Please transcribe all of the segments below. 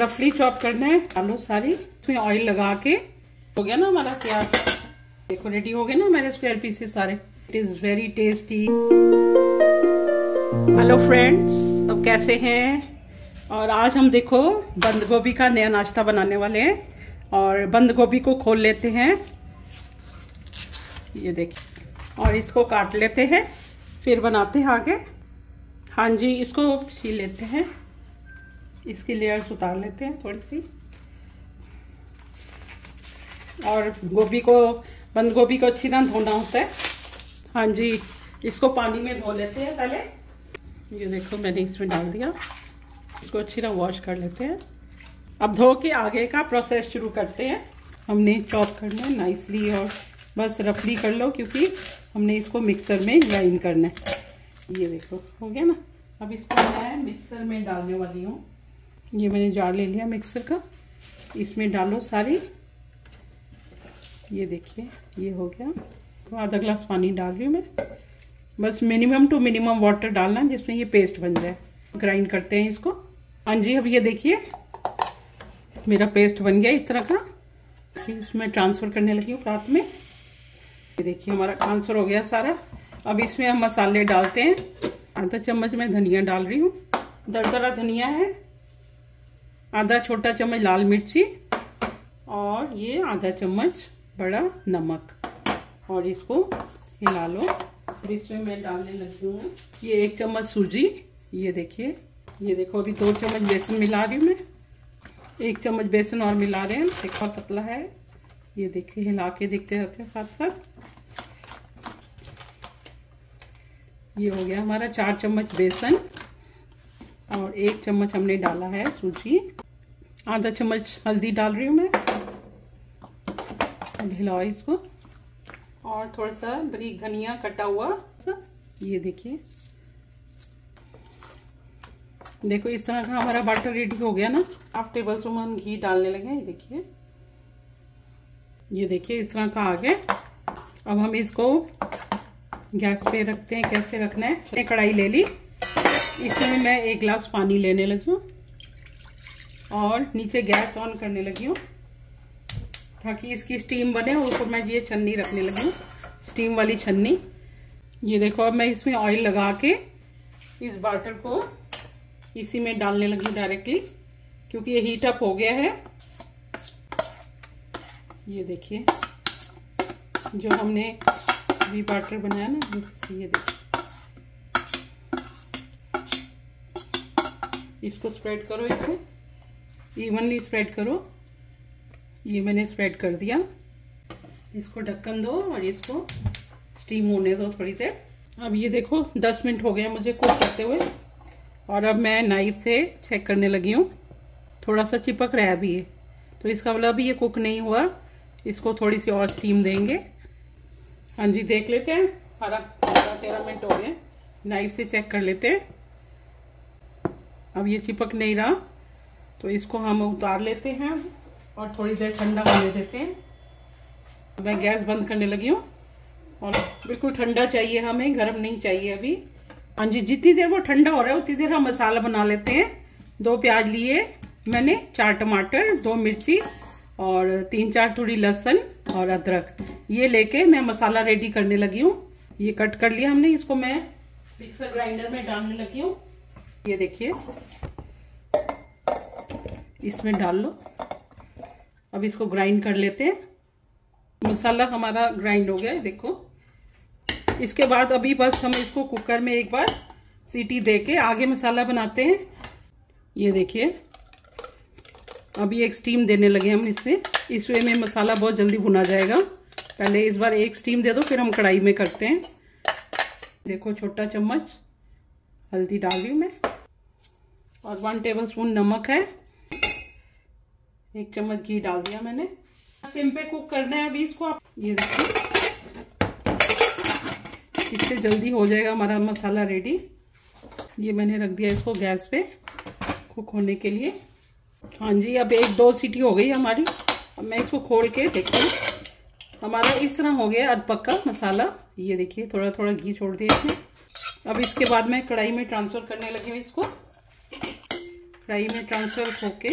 रफली चॉप करना है। आलू सारी इसमें ऑयल लगा के हो गया ना हमारा प्याज, देखो रेडी हो गए ना हमारे स्क्वायर पीसेस सारे। It is very tasty. Hello friends, सब कैसे हैं? और आज हम देखो बंद गोभी का नया नाश्ता बनाने वाले हैं। और बंद गोभी को खोल लेते हैं, ये देखिए, और इसको काट लेते हैं, फिर बनाते हैं आगे। हाँ जी, इसको छील लेते हैं, इसकी लेयर्स उतार लेते हैं थोड़ी सी। और गोभी को, बंद गोभी को अच्छी तरह धोना होता है। हाँ जी, इसको पानी में धो लेते हैं पहले। ये देखो मैंने इसमें डाल दिया, इसको अच्छी तरह वॉश कर लेते हैं। अब धो के आगे का प्रोसेस शुरू करते हैं। हमने चॉप करना है नाइसली, और बस रफली कर लो क्योंकि हमने इसको मिक्सर में ग्राइंड करना है। ये देखो हो गया ना। अब इसको मैं मिक्सर में डालने वाली हूँ। ये मैंने जार ले लिया मिक्सर का, इसमें डालो सारी। ये देखिए ये हो गया। तो आधा ग्लास पानी डाल रही हूँ मैं, बस मिनिमम टू मिनिमम वाटर डालना जिसमें ये पेस्ट बन जाए। ग्राइंड करते हैं इसको। हाँ जी, अब ये देखिए मेरा पेस्ट बन गया इस तरह का। इसमें ट्रांसफ़र करने लगी हूँ रात में। ये देखिए हमारा ट्रांसफ़र हो गया सारा। अब इसमें हम मसाले डालते हैं। आधा चम्मच मैं धनिया डाल रही हूँ, दरदरा धनिया है। आधा छोटा चम्मच लाल मिर्ची, और ये आधा चम्मच बड़ा नमक, और इसको हिला लो। अब इसमें मैं डालने लगी हूँ ये एक चम्मच सूजी। ये देखिए, ये देखो अभी 2 चम्मच बेसन मिला रही हूँ मैं। 1 चम्मच बेसन और मिला रहे हैं, देखो पतला है। ये देखिए हिला के देखते रहते हैं साथ साथ। ये हो गया हमारा 4 चम्मच बेसन, और 1 चम्मच हमने डाला है सूजी। आधा चम्मच हल्दी डाल रही हूँ मैं। अब हिलाओ इसको, और थोड़ा सा बारीक धनिया कटा हुआ सा। ये देखिए, देखो इस तरह का हमारा बैटर रेडी हो गया ना। 1/2 टेबलस्पून हम घी डालने लगे हैं। देखिए, ये देखिए इस तरह का आ गया। अब हम इसको गैस पे रखते हैं। कैसे रखना है? मैंने कढ़ाई ले ली, इसमें मैं 1 ग्लास पानी लेने लगी हूँ, और नीचे गैस ऑन करने लगी हूँ ताकि इसकी स्टीम बने। ऊपर मैं ये छन्नी रखने लगी हूँ, स्टीम वाली छन्नी। ये देखो अब मैं इसमें ऑयल लगा के इस बैटर को इसी में डालने लगी हूँ डायरेक्टली, क्योंकि ये हीट अप हो गया है। ये देखिए जो हमने भी बैटर बनाया ना, ये देखिए। इसको स्प्रेड करो, इसे इवनली स्प्रेड करो। ये मैंने स्प्रेड कर दिया। इसको ढक्कन दो और इसको स्टीम होने दो थोड़ी देर। अब ये देखो 10 मिनट हो गया मुझे कुक करते हुए, और अब मैं नाइफ से चेक करने लगी हूँ। थोड़ा सा चिपक रहा है अभी ये, तो इसका मतलब ये कुक नहीं हुआ। इसको थोड़ी सी और स्टीम देंगे। हाँ जी, देख लेते हैं। 12-13 मिनट हो गए, नाइफ से चेक कर लेते हैं। अब ये चिपक नहीं रहा, तो इसको हम उतार लेते हैं और थोड़ी देर ठंडा होने देते हैं। मैं गैस बंद करने लगी हूँ, और बिल्कुल ठंडा चाहिए हमें, गर्म नहीं चाहिए अभी। हाँ जी, जितनी देर वो ठंडा हो रहा है उतनी देर हम मसाला बना लेते हैं। 2 प्याज लिए मैंने, 4 टमाटर, 2 मिर्ची, और 3-4 थोड़ी लहसुन और अदरक। ये लेके मैं मसाला रेडी करने लगी हूँ। ये कट कर लिया हमने, इसको मैं मिक्सर ग्राइंडर में डालने लगी हूँ। ये देखिए इसमें डाल लो। अब इसको ग्राइंड कर लेते हैं। मसाला हमारा ग्राइंड हो गया है, देखो। इसके बाद अभी बस हम इसको कुकर में एक बार सीटी देके आगे मसाला बनाते हैं। ये देखिए अभी एक स्टीम देने लगे हम इससे। इस वे में मसाला बहुत जल्दी भुना जाएगा। पहले इस बार एक स्टीम दे दो, फिर हम कढ़ाई में करते हैं। देखो छोटा चम्मच हल्दी डाल रही हूँ मैं, और 1 टेबलस्पून नमक है। 1 चम्मच घी डाल दिया मैंने। सिम पे कुक करना है अभी इसको आप। ये देखिए इससे जल्दी हो जाएगा हमारा मसाला रेडी। ये मैंने रख दिया इसको गैस पे कुक होने के लिए। हाँ जी, अब 1-2 सीटी हो गई हमारी। अब मैं इसको खोल के देखती हूँ। हमारा इस तरह हो गया अधपक्का मसाला। ये देखिए थोड़ा थोड़ा घी छोड़ दिया इसमें। अब इसके बाद मैं कढ़ाई में ट्रांसफ़र करने लगी हूँ इसको। फ्राई में ट्रांसफर होके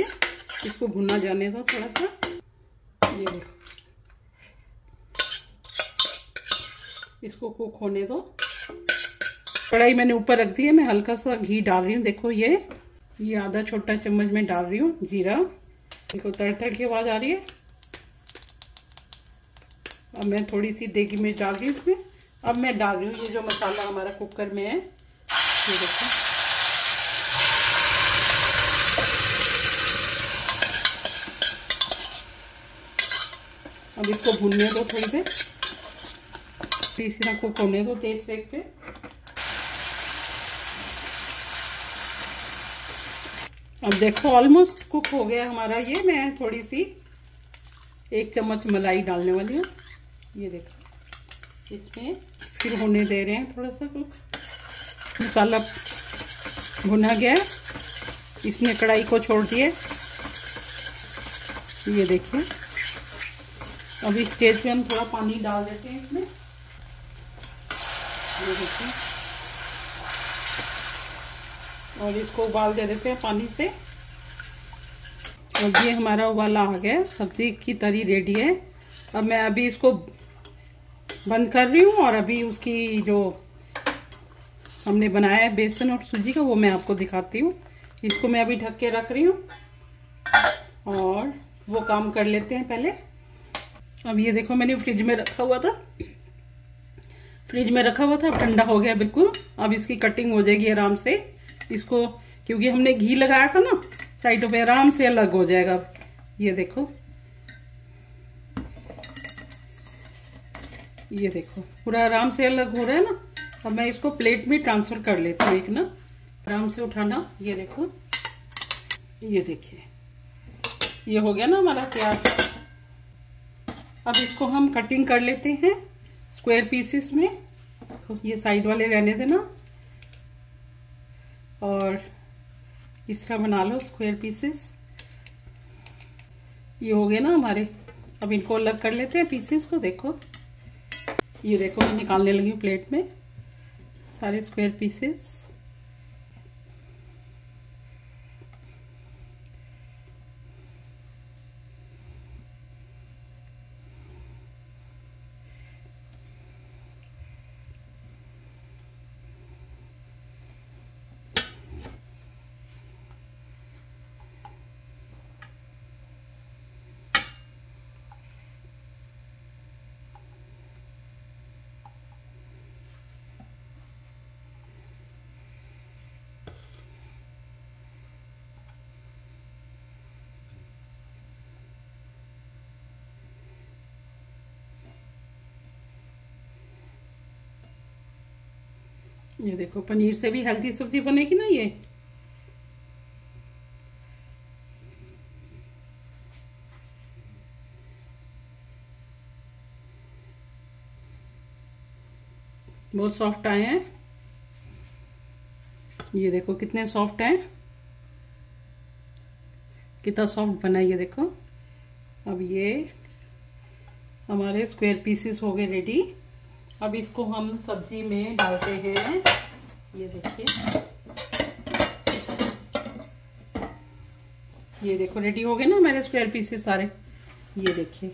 इसको भुना जाने दो थोड़ा सा। ये देखो इसको कुक होने दो। कढ़ाई मैंने ऊपर रख दी है, मैं हल्का सा घी डाल रही हूँ। देखो ये आधा छोटा चम्मच में डाल रही हूँ जीरा। देखो तड़तड़ की आवाज़ आ रही है। अब मैं थोड़ी सी देगी मिर्च डाल रही हूँ इसमें। अब मैं डाल रही हूँ ये जो मसाला हमारा कुकर में है, ये देखो अब इसको भूनने दो थोड़ी देर, इस तरह कुक होने दो तेज सेक पे। अब देखो ऑलमोस्ट कुक हो गया हमारा ये। मैं थोड़ी सी 1 चम्मच मलाई डालने वाली हूँ, ये देखो इसमें। फिर होने दे रहे हैं थोड़ा सा कुक। मसाला भुना गया, इसने कढ़ाई को छोड़ दिए, ये देखिए। अब इस स्टेज पे हम थोड़ा पानी डाल देते हैं इसमें, ये देखिए। और इसको उबाल दे देते हैं पानी से। और ये हमारा उबाला आ गया, सब्जी की तरी रेडी है। अब मैं अभी इसको बंद कर रही हूँ और अभी उसकी जो हमने बनाया है बेसन और सूजी का, वो मैं आपको दिखाती हूँ। इसको मैं अभी ढक के रख रही हूँ और वो काम कर लेते हैं पहले। अब ये देखो मैंने फ्रिज में रखा हुआ था, अब ठंडा हो गया बिल्कुल। अब इसकी कटिंग हो जाएगी आराम से। इसको क्योंकि हमने घी लगाया था ना साइडों पे, आराम से अलग हो जाएगा। ये देखो, ये देखो पूरा आराम से अलग हो रहा है ना। अब मैं इसको प्लेट में ट्रांसफर कर लेती हूँ। एक ना आराम से उठाना, ये देखो। ये देखिए ये हो गया ना हमारा तैयार। अब इसको हम कटिंग कर लेते हैं स्क्वायर पीसेस में। ये साइड वाले रहने देना और इस तरह बना लो स्क्वायर पीसेस। ये हो गए ना हमारे। अब इनको अलग कर लेते हैं पीसेस को। देखो ये देखो मैं निकालने लगी हूँ प्लेट में सारे स्क्वायर पीसेस। ये देखो पनीर से भी हेल्दी सब्जी बनेगी ना ये। बहुत सॉफ्ट आए हैं, ये देखो कितने सॉफ्ट हैं, कितना सॉफ्ट बना है ये देखो। अब ये हमारे स्क्वायर पीसेस हो गए रेडी। अब इसको हम सब्जी में डालते हैं, ये देखिए। ये देखो रेडी हो गए ना हमारे स्क्वायर पीसेस सारे, ये देखिए।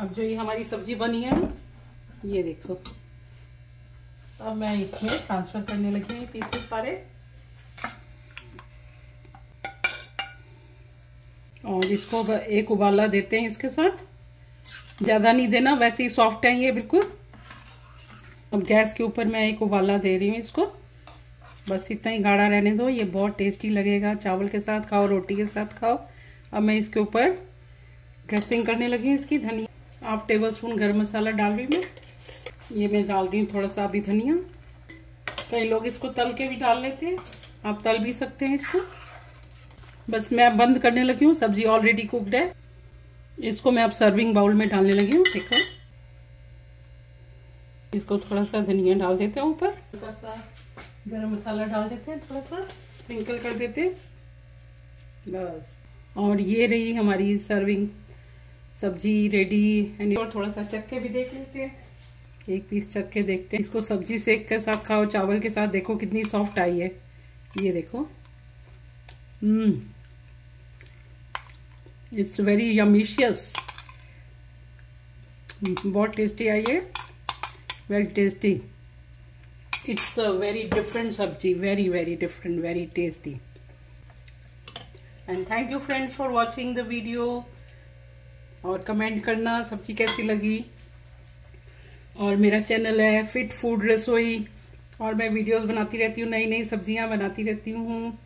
अब जो ये हमारी सब्जी बनी है ये देखो, अब मैं इसमें ट्रांसफर करने लगी हूँ पीसेस सारे। और इसको एक उबाला देते हैं इसके साथ, ज़्यादा नहीं देना, वैसे ही सॉफ्ट है ये बिल्कुल। अब गैस के ऊपर मैं एक उबाला दे रही हूँ इसको, बस इतना ही गाढ़ा रहने दो। ये बहुत टेस्टी लगेगा, चावल के साथ खाओ, रोटी के साथ खाओ। अब मैं इसके ऊपर ड्रेसिंग करने लगी हूँ इसकी। धनिया 1/2 टेबल स्पून गर्म मसाला डाल रही हूँ मैं। ये मैं डाल रही हूँ थोड़ा सा अभी धनिया। कई लोग इसको तल के भी डाल लेते हैं, आप तल भी सकते हैं इसको। बस मैं अब बंद करने लगी हूँ, सब्जी ऑलरेडी कुकड है। इसको मैं अब सर्विंग बाउल में डालने लगी हूँ। देखो इसको थोड़ा सा धनिया डाल देते हैं ऊपर, थोड़ा सा गरम मसाला डाल देते हैं, थोड़ा सा स्प्रिंकल कर देते हैं बस। और ये रही हमारी सर्विंग सब्जी रेडी। एंड और थोड़ा सा चक्के भी देख लेते हैं, एक पीस चक्के देखते हैं। इसको सब्जी सेक के साथ खाओ, चावल के साथ। देखो कितनी सॉफ्ट आई है ये देखो। It's very yummy-cious. बहुत टेस्टी है ये, very tasty. It's a very different sabzi, very very different, very tasty. And thank you friends for watching the video. और कमेंट करना सब्जी कैसी लगी. और मेरा चैनल है फिट फूड रसोई, और मैं वीडियोस बनाती रहती हूँ, नई नई सब्जियाँ बनाती रहती हूँ.